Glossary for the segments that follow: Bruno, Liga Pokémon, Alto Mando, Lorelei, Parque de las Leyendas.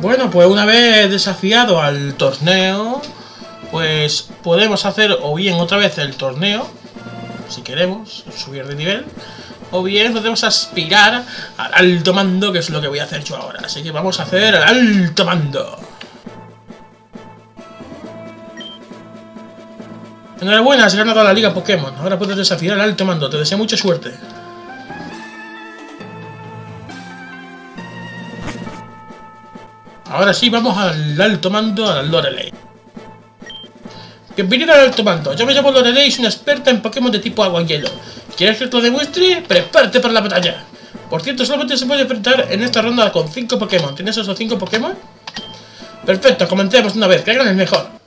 Bueno, pues una vez desafiado al torneo, pues podemos hacer o bien otra vez el torneo, si queremos subir de nivel, o bien podemos aspirar al alto mando, que es lo que voy a hacer yo ahora. Así que vamos a hacer el alto mando. Enhorabuena, has ganado la Liga Pokémon. Ahora puedes desafiar al alto mando. Te deseo mucha suerte. Ahora sí, vamos al alto mando, al Lorelei. Bienvenido al alto mando. Yo me llamo Lorelei y soy una experta en Pokémon de tipo agua y hielo. ¿Quieres que te lo demuestre? ¡Prepárate para la batalla! Por cierto, solamente se puede enfrentar en esta ronda con 5 Pokémon. ¿Tienes esos 5 Pokémon? Perfecto, comencemos una vez. Que hagan el mejor.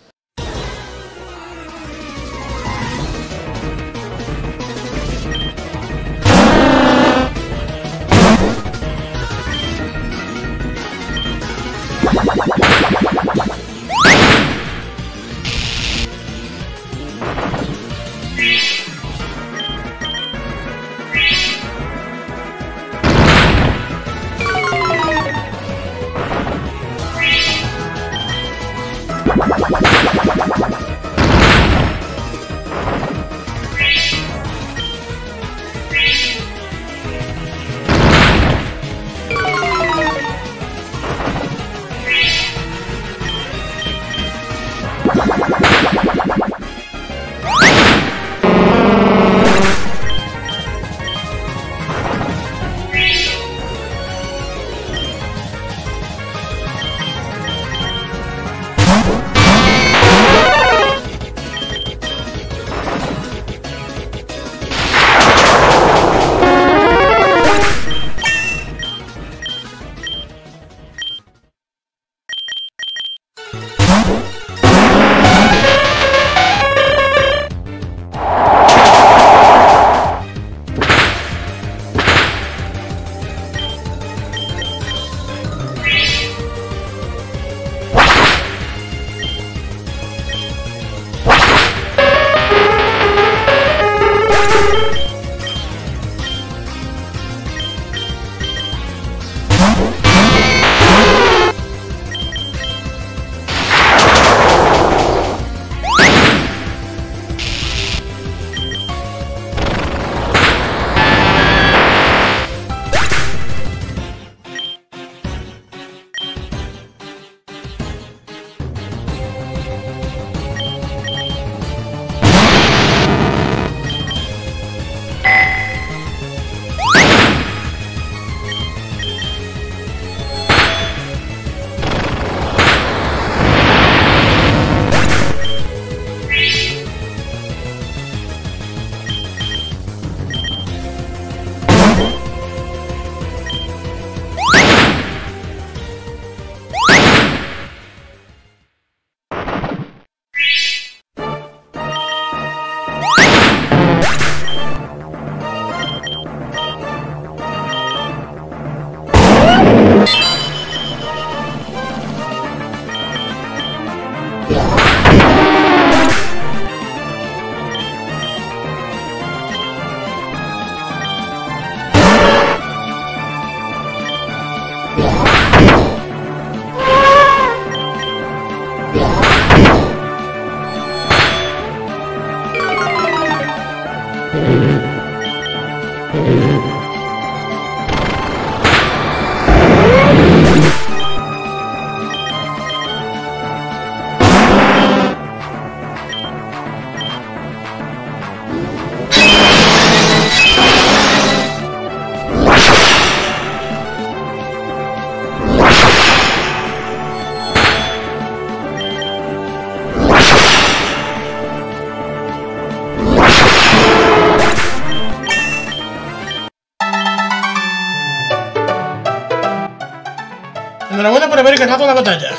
Enhorabuena por haber ganado la batalla.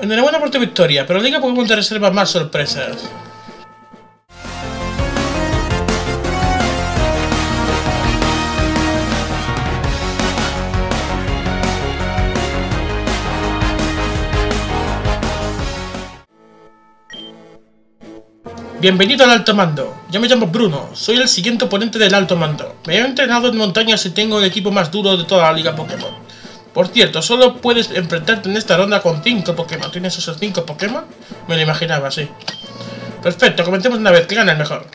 Enhorabuena por tu victoria, pero Liga Pokémon te reserva más sorpresas. Bienvenido al Alto Mando. Yo me llamo Bruno, soy el siguiente oponente del Alto Mando. Me he entrenado en montañas y tengo el equipo más duro de toda la Liga Pokémon. Por cierto, solo puedes enfrentarte en esta ronda con 5 Pokémon. ¿Tienes esos 5 Pokémon? Me lo imaginaba, sí. Perfecto, comencemos una vez, que gana el mejor.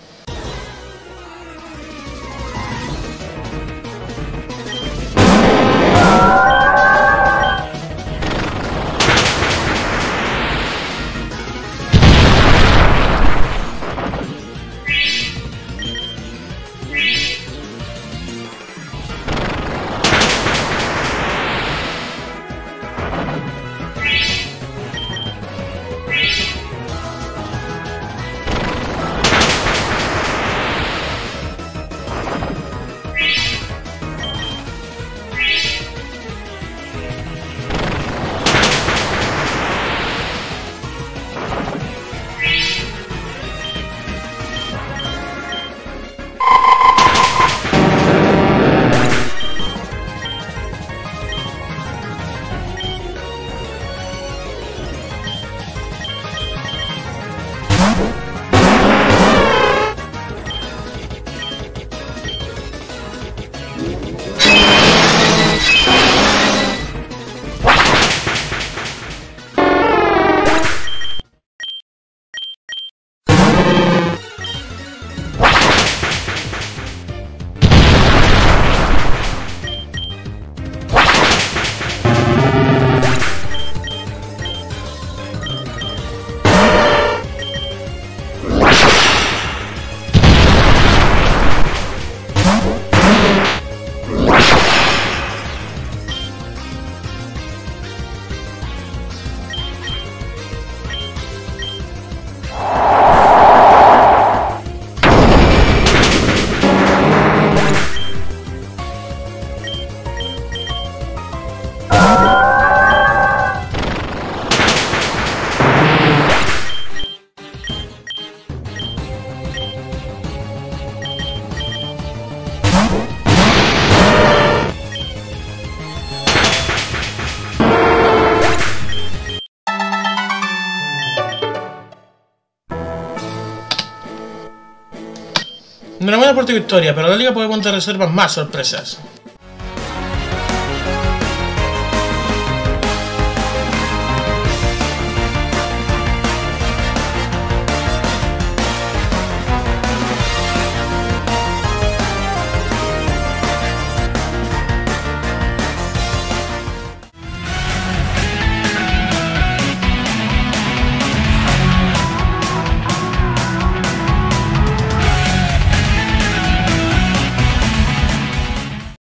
Enhorabuena por tu victoria, pero la Liga Pokémon te reserva más sorpresas.